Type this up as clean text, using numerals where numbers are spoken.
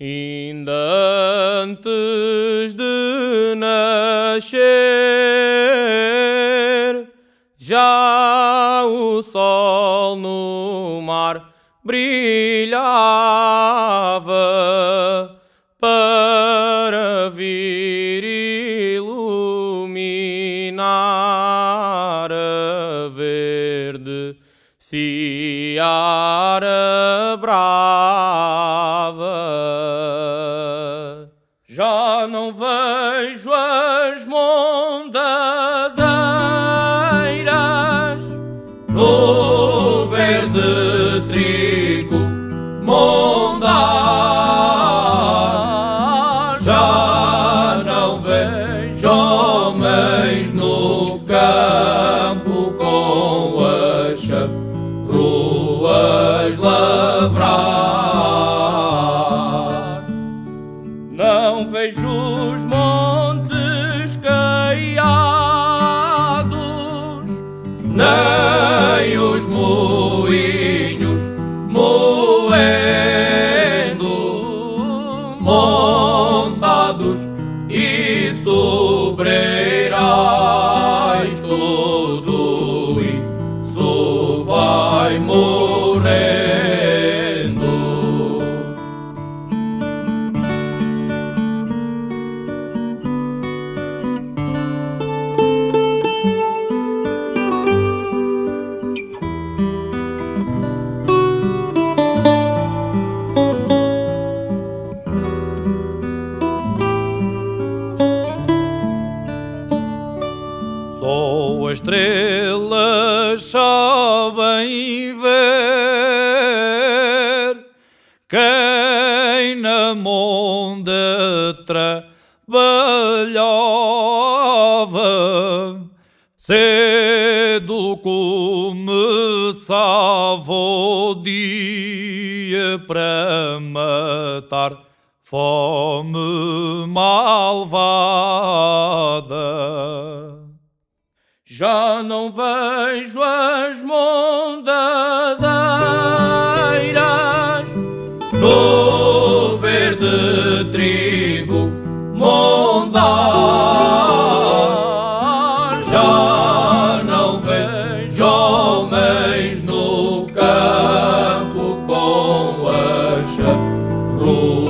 Ainda antes de nascer, já o sol no mar brilhava para vir iluminar a verde seara brava. Já não vejo as mondadeiras do verde trigo mondar. Já não vejo homens no campo com as chapruas lavrar. Não vejo os montes caiados, nem os moinhos moendo, montados e sobreirais. Tudo isso vai morrendo. Só as estrelas sabem ver quem na monda trabalhava. Cedo começava o dia para matar fome malvada. Já não vejo as mondadeiras do verde trigo mondar. Já não vejo homens no campo com a chapéu